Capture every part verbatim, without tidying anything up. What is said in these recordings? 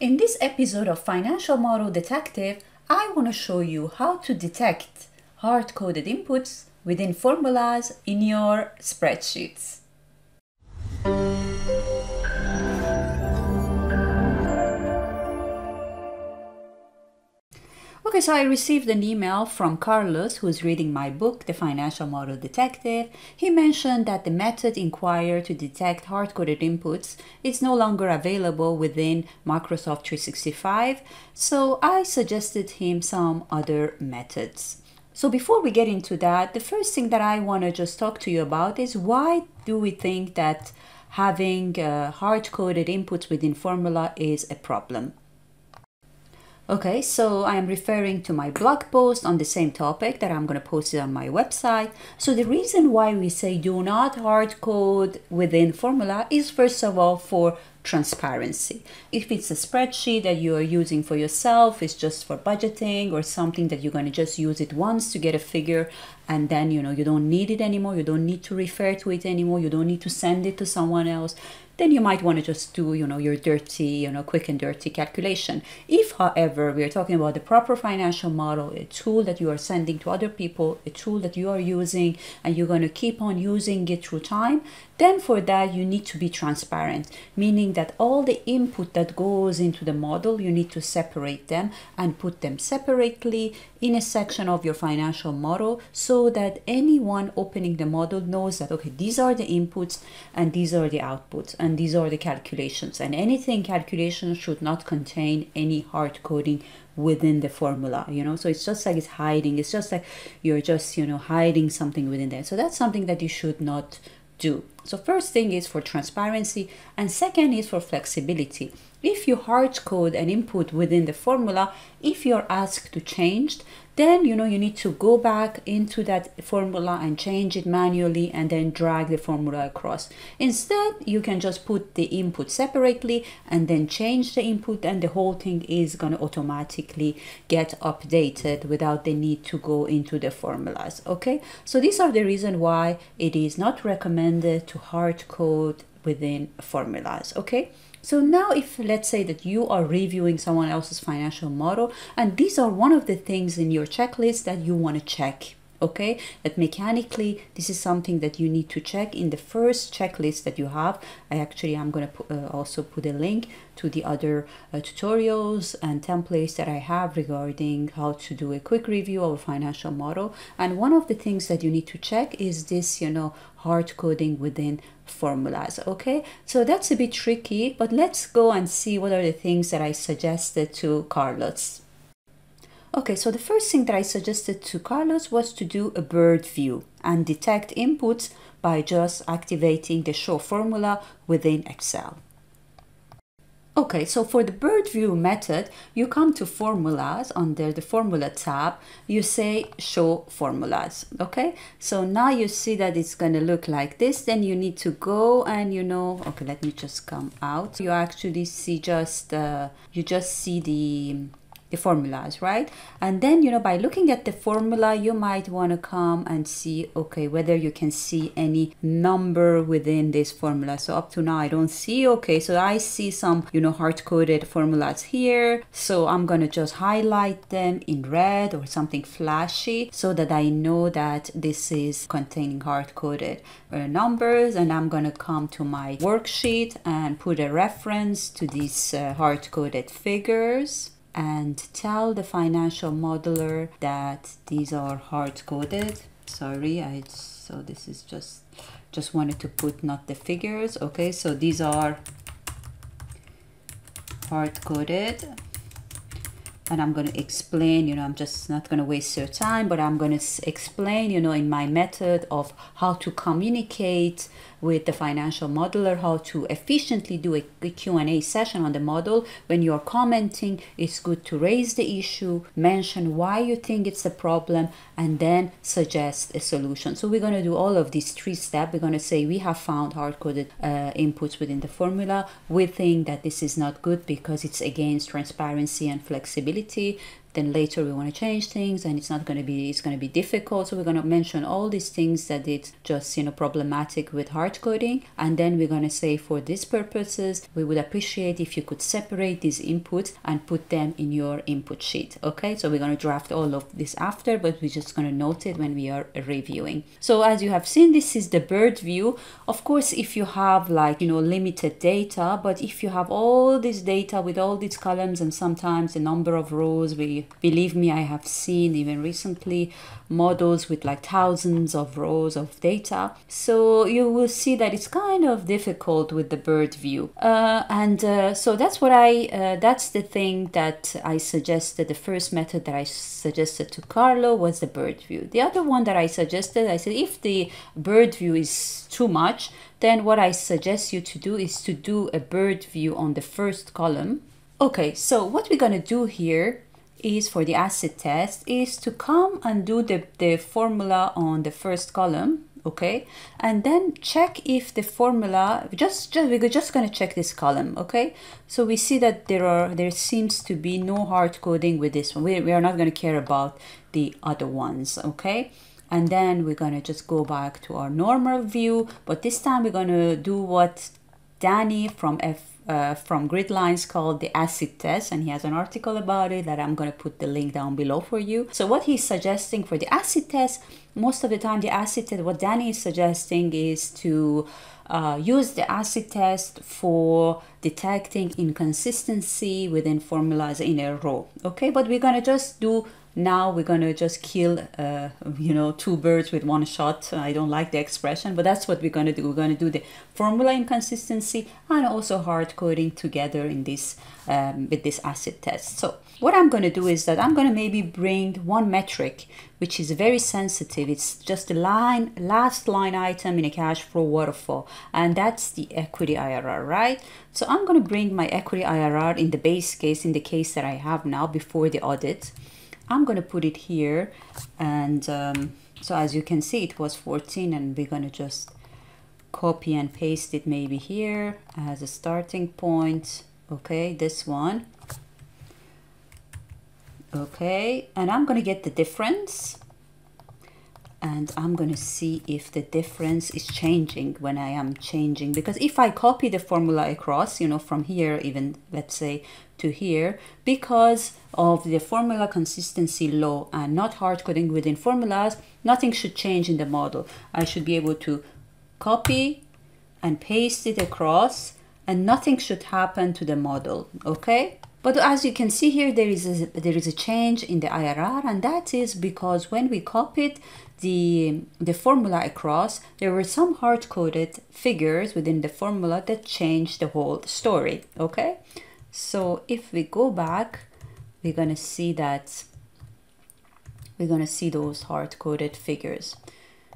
In this episode of Financial Model Detective, I want to show you how to detect hard-coded inputs within formulas in your spreadsheets. Okay, so I received an email from Carlos, who's reading my book, The Financial Model Detective. He mentioned that the method inquired to detect hard-coded inputs is no longer available within Microsoft three sixty-five, so I suggested him some other methods. So before we get into that, the first thing that I want to just talk to you about is why do we think that having uh, hard-coded inputs within formula is a problem? Okay, so I am referring to my blog post on the same topic that I'm going to post it on my website. So the reason why we say do not hard code within formula is first of all for transparency. If it's a spreadsheet that you are using for yourself, it's just for budgeting or something that you're going to just use it once to get a figure and then you know you don't need it anymore, you don't need to refer to it anymore, you don't need to send it to someone else. Then you might want to just do, you know, your dirty, you know, quick and dirty calculation. If, however, we are talking about the proper financial model, a tool that you are sending to other people, a tool that you are using, and you're going to keep on using it through time, then for that, you need to be transparent, meaning that all the input that goes into the model, you need to separate them and put them separately in a section of your financial model so that anyone opening the model knows that, okay, these are the inputs and these are the outputs. And And these are the calculations, and anything calculation should not contain any hard coding within the formula, you know. So it's just like it's hiding, it's just like you're just, you know, hiding something within there. So that's something that you should not do. So first thing is for transparency, and second is for flexibility. If you hard code an input within the formula, if you're asked to change, then you know you need to go back into that formula and change it manually and then drag the formula across. Instead, you can just put the input separately and then change the input, and the whole thing is going to automatically get updated without the need to go into the formulas. Okay, so these are the reasons why it is not recommended to hard code within formulas. Okay, so now if let's say that you are reviewing someone else's financial model, and these are one of the things in your checklist that you want to check, okay, that mechanically this is something that you need to check in the first checklist that you have. I actually I'm going to uh, also put a link to the other uh, tutorials and templates that I have regarding how to do a quick review of a financial model, and one of the things that you need to check is this, you know, hard coding within formulas. Okay, so that's a bit tricky, but let's go and see what are the things that I suggested to Carlos. Okay, so the first thing that I suggested to Carlos was to do a bird view and detect inputs by just activating the show formula within Excel. Okay, so for the bird view method, you come to formulas under the formula tab, you say show formulas. Okay, so now you see that it's going to look like this. Then you need to go and, you know, okay, let me just come out. You actually see just, uh, you just see the... the formulas, right? And then, you know, by looking at the formula, you might want to come and see, okay, whether you can see any number within this formula. So up to now, I don't see, okay, so I see some, you know, hard-coded formulas here. So I'm going to just highlight them in red or something flashy so that I know that this is containing hard-coded uh, numbers. And I'm going to come to my worksheet and put a reference to these uh, hard-coded figures and tell the financial modeler that these are hard-coded. Sorry, I so this is just just wanted to put not the figures. Okay, so these are hard-coded, and I'm going to explain, you know, I'm just not going to waste your time, but I'm going to explain, you know, in my method of how to communicate with the financial modeler, how to efficiently do a Q and A session on the model. When you're commenting, it's good to raise the issue, mention why you think it's a problem, and then suggest a solution. So we're going to do all of these three steps. We're going to say we have found hard-coded uh, inputs within the formula. We think that this is not good because it's against transparency and flexibility. then later we want to change things and it's not going to be, it's going to be difficult. So we're going to mention all these things that it's just, you know, problematic with hard coding. And then we're going to say, for these purposes, we would appreciate if you could separate these inputs and put them in your input sheet. Okay, so we're going to draft all of this after, but we're just going to note it when we are reviewing. So as you have seen, this is the bird view. Of course, if you have like, you know, limited data, but if you have all this data with all these columns and sometimes the number of rows, we believe me, I have seen even recently models with like thousands of rows of data. So you will see that it's kind of difficult with the bird view. Uh, and uh, so that's what I, uh, that's the thing that I suggested. The first method that I suggested to Carlo was the bird view. The other one that I suggested, I said, if the bird view is too much, then what I suggest you to do is to do a bird view on the first column. Okay, so what we're gonna do here is, for the acid test, is to come and do the, the formula on the first column, okay? And then check if the formula, just, just we're just gonna check this column, okay? So we see that there are, there seems to be no hard coding with this one. We, we are not gonna care about the other ones, okay? And then we're gonna just go back to our normal view, but this time we're gonna do what Danny from F Uh, from Grid Lines called the acid test, and he has an article about it that I'm going to put the link down below for you. So what he's suggesting for the acid test, most of the time the acid test, what Danny is suggesting is to uh, use the acid test for detecting inconsistency within formulas in a row. Okay, but we're going to just do now, we're going to just kill, uh, you know, two birds with one shot. I don't like the expression, but that's what we're going to do. We're going to do the formula inconsistency and also hard coding together in this, um, with this acid test. So what I'm going to do is that I'm going to maybe bring one metric, which is very sensitive. It's just the line, last line item in a cash flow waterfall, and that's the equity I R R, right? So I'm going to bring my equity I R R in the base case, in the case that I have now before the audit. I'm going to put it here, and um, so as you can see, it was fourteen, and we're going to just copy and paste it maybe here as a starting point. Okay, this one. Okay, and I'm going to get the difference, and I'm going to see if the difference is changing when I am changing, because if I copy the formula across, you know, from here, even let's say to here, because of the formula consistency law and not hard coding within formulas, nothing should change in the model. I should be able to copy and paste it across, and nothing should happen to the model, okay? But as you can see here, there is a, there is a change in the I R R, and that is because when we copied the, the formula across, there were some hard-coded figures within the formula that changed the whole story, okay? So if we go back, we're gonna see that we're gonna see those hard-coded figures.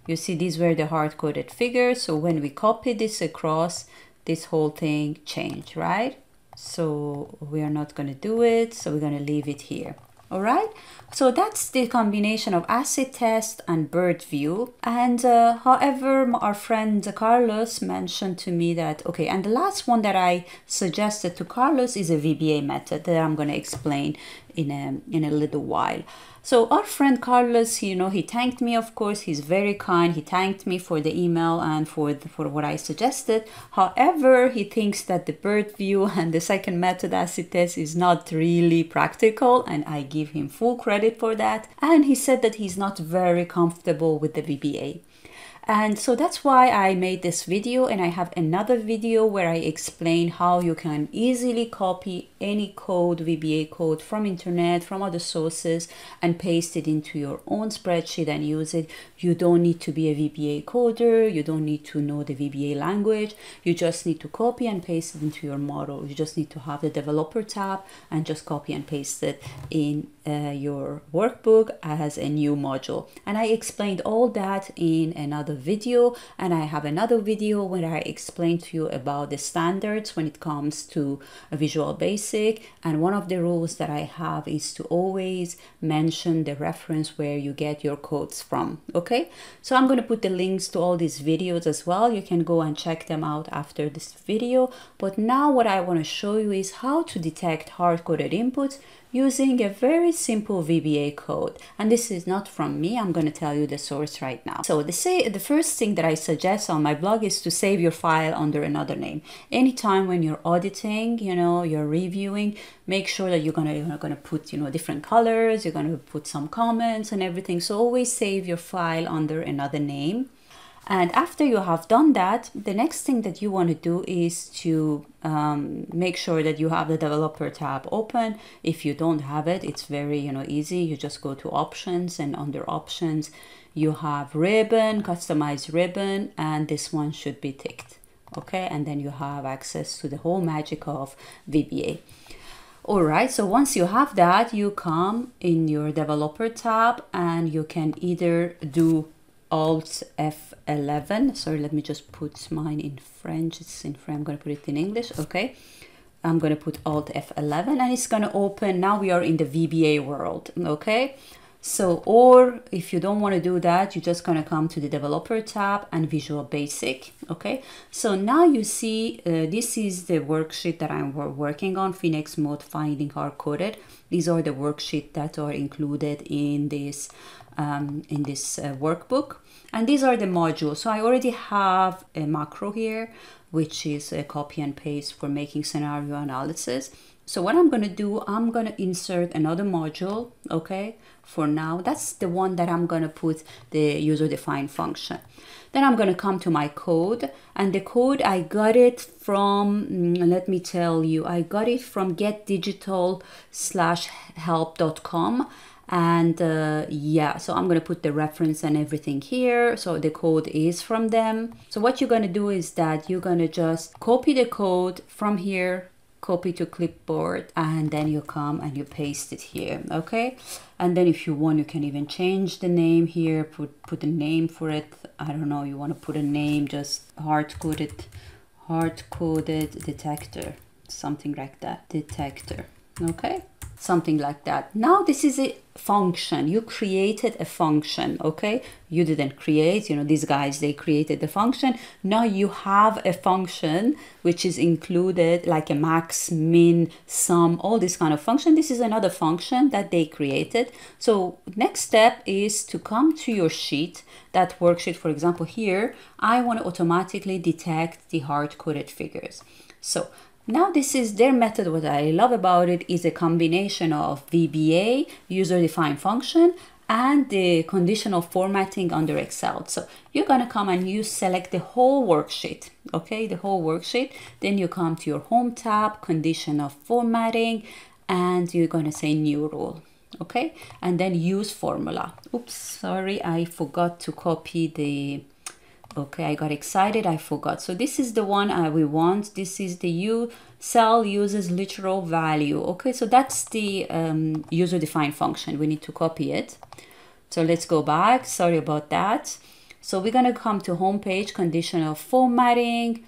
You see, these were the hard-coded figures. So when we copy this across, this whole thing changed, right? So we are not gonna do it. So we're gonna leave it here. All right, so that's the combination of acid test and bird view. And uh, however, our friend Carlos mentioned to me that, okay, and the last one that I suggested to Carlos is a V B A method that I'm going to explain in a, in a little while. So our friend Carlos, you know, he thanked me, of course, he's very kind. He thanked me for the email and for, the, for what I suggested. However, he thinks that the bird view and the second method, acid test, is not really practical, and I give him full credit for that. And he said that he's not very comfortable with the V B A. And so that's why I made this video, and I have another video where I explain how you can easily copy any code, V B A code, from internet, from other sources, and paste it into your own spreadsheet and use it. You don't need to be a V B A coder. You don't need to know the V B A language. You just need to copy and paste it into your model. You just need to have the developer tab and just copy and paste it in uh, your workbook as a new module. And I explained all that in another a video, and I have another video where I explain to you about the standards when it comes to a Visual Basic. And one of the rules that I have is to always mention the reference where you get your codes from. Okay, so I'm going to put the links to all these videos as well. You can go and check them out after this video. But now what I want to show you is how to detect hard-coded inputs using a very simple V B A code. And this is not from me, I'm gonna tell you the source right now. So the, say, the first thing that I suggest on my blog is to save your file under another name. Anytime when you're auditing, you know, you're reviewing, make sure that you're gonna, you're gonna put, you know, different colors, you're gonna put some comments and everything. So always save your file under another name. And after you have done that, the next thing that you want to do is to um, make sure that you have the developer tab open. If you don't have it, it's very, you know, easy. You just go to options, and under options, you have ribbon, customize ribbon, and this one should be ticked. Okay, and then you have access to the whole magic of V B A. All right, so once you have that, you come in your developer tab and you can either do Alt F eleven. Sorry, let me just put mine in French. It's in French. I'm going to put it in English. Okay. I'm going to put Alt F eleven and it's going to open. Now we are in the V B A world. Okay. So, or if you don't want to do that, you're just going to come to the developer tab and Visual Basic. Okay. So now you see, uh, this is the worksheet that I'm working on, Phoenix mode, finding hard coded. These are the worksheets that are included in this Um, in this uh, workbook, and these are the modules. So I already have a macro here, which is a copy and paste for making scenario analysis. So what I'm going to do, I'm going to insert another module. Okay, for now that's the one that I'm going to put the user-defined function. Then I'm going to come to my code, and the code I got it from, let me tell you, I got it from get digital slash help dot com. And uh, yeah, so I'm going to put the reference and everything here. So the code is from them. So what you're going to do is that you're going to just copy the code from here, copy to clipboard, and then you come and you paste it here. Okay. And then if you want, you can even change the name here, put, put a name for it. I don't know. You want to put a name, just hard coded, hard coded detector, something like that, detector. Okay. Something like that. Now this is a function. You created a function. Okay. You didn't create, you know, these guys, they created the function. Now you have a function which is included, like a max, min, sum, all this kind of function. This is another function that they created. So next step is to come to your sheet, that worksheet. For example, here, I want to automatically detect the hard-coded figures. So now this is their method. What I love about it is a combination of V B A, user-defined function, and the conditional formatting under Excel. So you're going to come and you select the whole worksheet. Okay, the whole worksheet. Then you come to your Home tab, conditional formatting, and you're going to say New Rule. Okay, and then Use Formula. Oops, sorry, I forgot to copy the... Okay, I got excited, I forgot. So this is the one I, we want. This is the U cell uses literal value. Okay, so that's the um, user-defined function. We need to copy it. So let's go back. Sorry about that. So we're going to come to Home page, conditional formatting,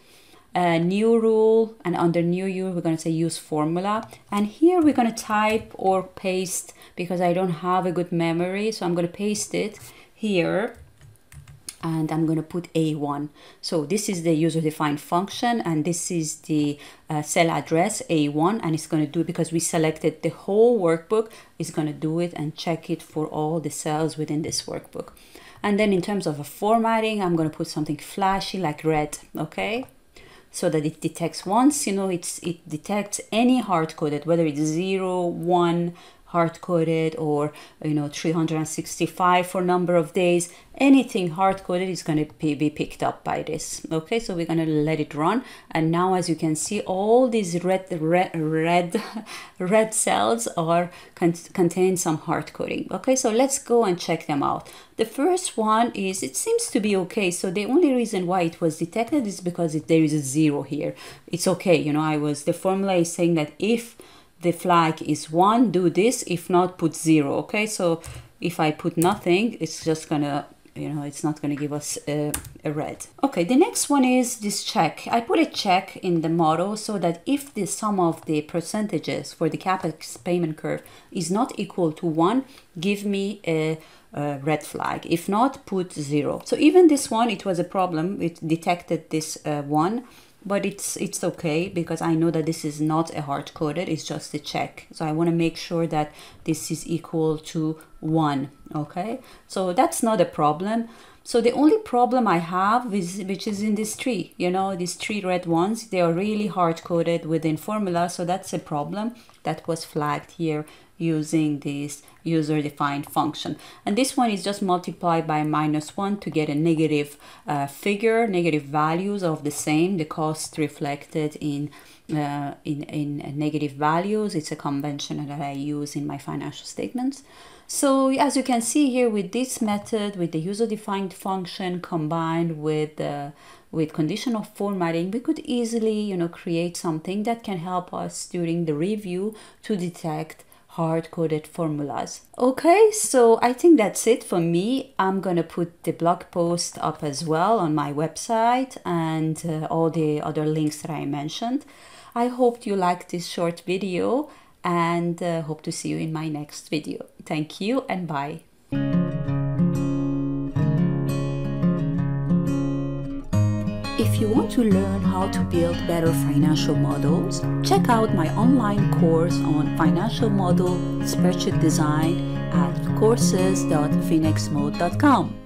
uh, New Rule, and under New Rule, we're going to say Use Formula. And here we're going to type or paste, because I don't have a good memory. So I'm going to paste it here. And I'm going to put A one. So this is the user-defined function, and this is the uh, cell address A one, and it's going to do it because we selected the whole workbook. It's going to do it and check it for all the cells within this workbook. And then in terms of a formatting, I'm going to put something flashy like red, okay? So that it detects once, you know, it's it detects any hard-coded, whether it's zero, one, hard-coded, or, you know, three hundred sixty-five for number of days, anything hard-coded is going to be picked up by this. Okay, so we're going to let it run. And now, as you can see, all these red, red, red, red cells are con contain some hard coding. Okay, so let's go and check them out. The first one is, it seems to be okay. So the only reason why it was detected is because it, there is a zero here. It's okay. You know, I was, the formula is saying that if the flag is one, do this. If not, put zero. Okay, so if I put nothing, it's just gonna you know, it's not going to give us a, a red. Okay, the next one is this check. I put a check in the model so that if the sum of the percentages for the CapEx payment curve is not equal to one, give me a, a red flag. If not, put zero. So even this one, it was a problem. It detected this uh, one. But it's it's okay, because I know that this is not a hard-coded, it's just a check. So I want to make sure that this is equal to one, okay? So that's not a problem. So the only problem I have is, which is in this tree, you know, these three red ones, they are really hard-coded within formula. So that's a problem that was flagged here using this user-defined function. And this one is just multiply by minus one to get a negative uh, figure, negative values of the same, the cost reflected in, uh, in, in negative values. It's a convention that I use in my financial statements. So as you can see here, with this method, with the user-defined function combined with the with conditional formatting, we could easily, you know, create something that can help us during the review to detect hard-coded formulas. Okay, so I think that's it for me. I'm gonna put the blog post up as well on my website and uh, all the other links that I mentioned. I hope you liked this short video, and uh, hope to see you in my next video. Thank you and bye. If you want to learn how to build better financial models, check out my online course on financial model spreadsheet design at courses dot phoenix mode dot com.